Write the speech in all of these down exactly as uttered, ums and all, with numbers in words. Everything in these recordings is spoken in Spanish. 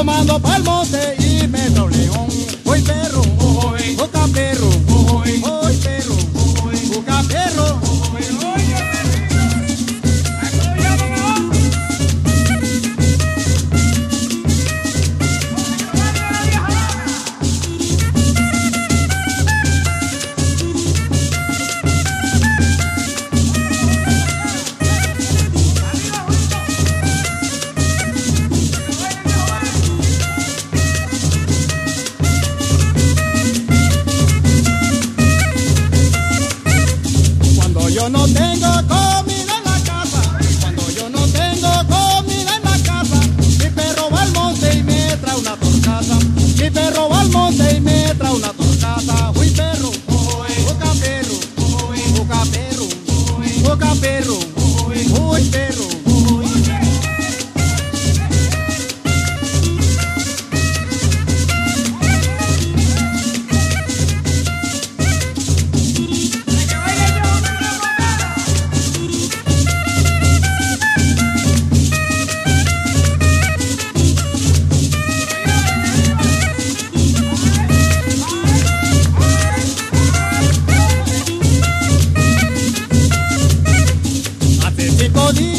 tomando pa'l monte y me doble león. Voy perro, voy, busca perro, voy, voy perro, voy, busca perro. No tengo comida en la casa, cuando yo no tengo comida en la casa, mi perro va al monte y me trae una torcaza, mi perro va al monte y me trae una torcaza. Uy perro, boca perro, boca perro, boca perro, uy perro.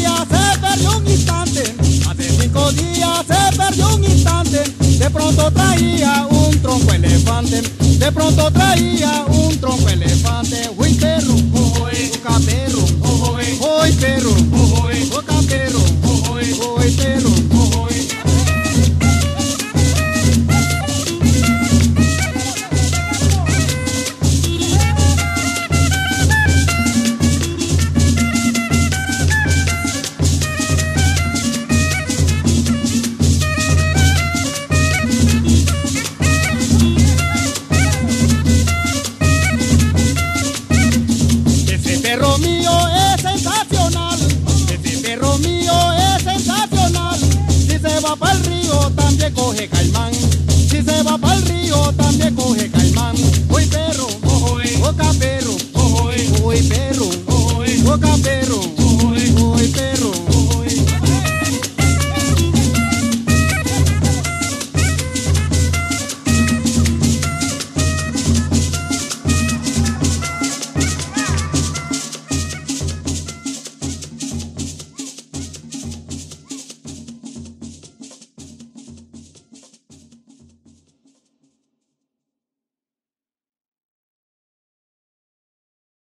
Días se perdió un instante, hace cinco días se perdió un instante, de pronto traía un tronco elefante, de pronto traía un tronco elefante. Uy perro, uy, busca perro, uy perro, uy, busca perro, uy perro, uy. Papá el río también coge caimán.